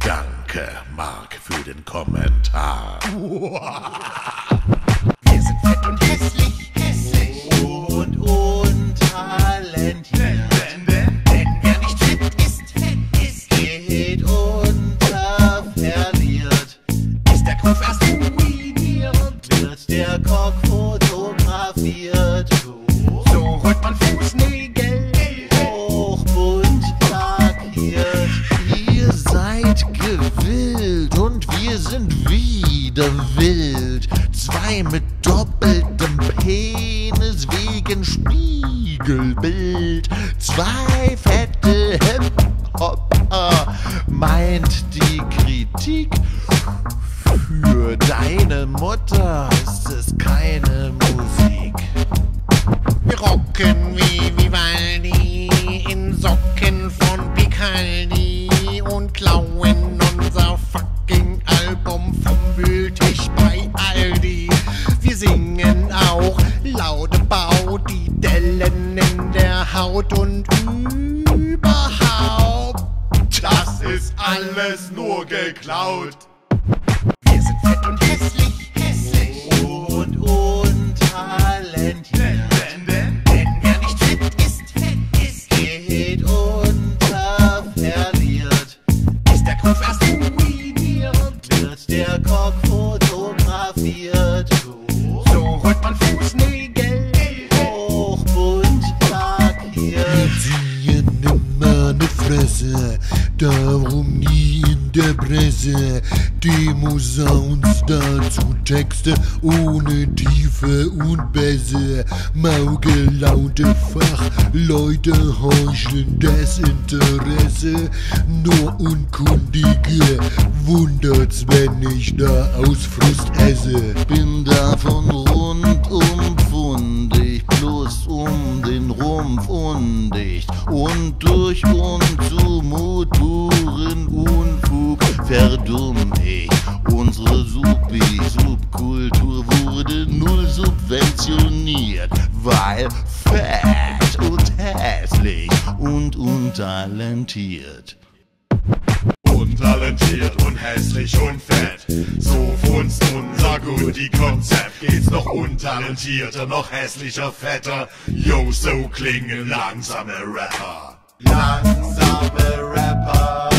Danke, Marc, für den Kommentar. Wir sind fett und hässlich, hässlich und untalentiert. Denn wer nicht fit ist, geht unter verliert. Ist der Kopf erst ruinierend, wird der Kopf fotografiert. So holt man Fußnägel hoch bunt lackiert. Ihr seid gewillt und wir sind wieder wild. Zwei mit doppeltem Penis wegen Spiegelbild. Zwei fette Hip-Hopper, meint die Kritik. Für deine Mutter ist es keine Musik. Wir rocken wie Vivaldi in Socken von Picaldi und klauen unser fucking Album vom Wühltisch bei Aldi. Wir singen auch laute Bau, die Dellen in der Haut und überhaupt. Das ist alles nur geklaut. Wir sind fett und hässlich, hässlich und untalentiert. Der Kopf fotografiert, so holt man Fußnägel hoch bunt lackiert. Wir ziehen immer ne Fresse, darum nie in der Presse. Demo-Sounds, dazu Texte ohne Tiefe und Bässe. Maugelaunte Fachleute heucheln Desinteresse. Nur Unkundige wundert's, wenn ich da aus Frust esse. Bin davon rundum pfundig, bloß um den Rumpf undicht und durch unzumutbaren Unfug verdumm ich. Unsere Subkultur wurde null subventioniert, weil fett und hässlich und untalentiert. Untalentiert und hässlich und fett, so funzt unser Goodie-Konzept. Geht's noch untalentierter, noch hässlicher, fetter? Yo, so klingen langsame Rapper. Langsame Rapper.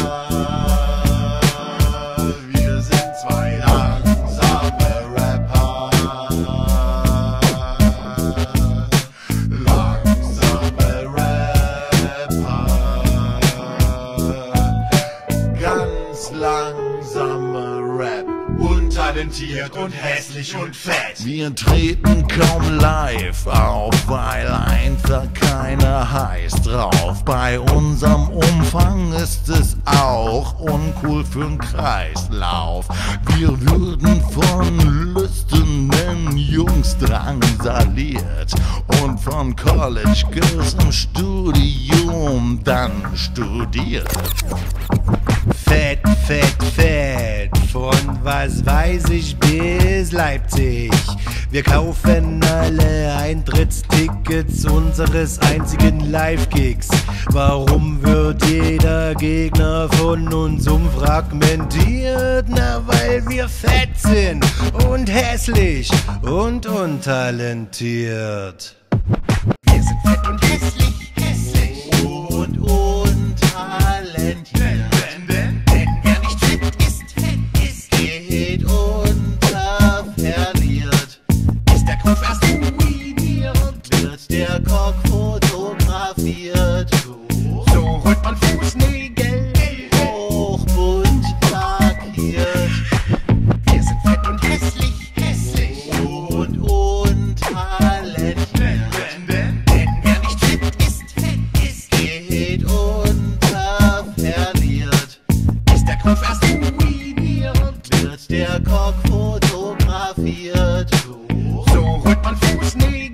Talentiert und hässlich und fett. Wir treten kaum live auf, weil einfach keiner heiß drauf. Bei unserem Umfang ist es auch uncool für'n Kreislauf. Wir würden von lüsternen Jungs drangsaliert und von College Girls im Studium dann studiert. Fett, fett, fett, von was weiß ich bis Leipzig. Wir kaufen alle Eintrittstickets unseres einzigen Live-Gigs. Warum wird jeder Gegner von uns umfragmentiert? Na, weil wir fett sind und hässlich und untalentiert. Wir sind fett und hässlich, hässlich und untalentiert. Der Kopf fotografiert, so holt man Fußnägel hoch bunt lackiert. Wir sind fett und hässlich, hässlich und untalentiert. Denn wer nicht fit ist, geht unter verliert. Ist der Kopf erst ruinierend, wird der Kopf fotografiert, so holt man Fußnägel.